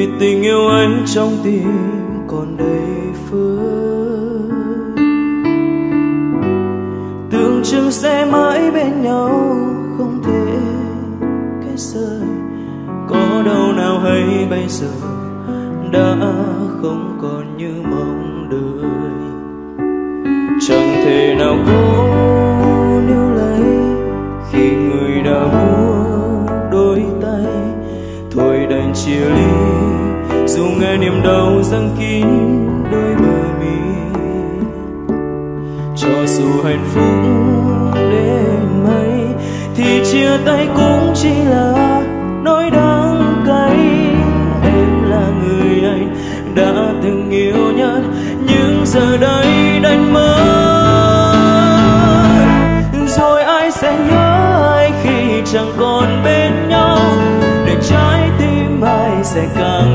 vì tình yêu anh trong tim còn đầy phương. Tưởng chừng sẽ mãi bên nhau không thể cách rời, có đâu nào hay bây giờ đã không còn như mong đợi. Chẳng thể nào cố níu lấy khi người đã buông đôi tay. Thôi đành chia ly dù nghe niềm đau giăng kín đôi bờ mi. Cho dù hạnh phúc đến mấy thì chia tay cũng chỉ là nỗi đắng cay. Em là người anh đã từng yêu nhất, nhưng giờ đây đành mất. Rồi ai sẽ nhớ ai khi chẳng còn bên nhau, để trái tim ai sẽ càng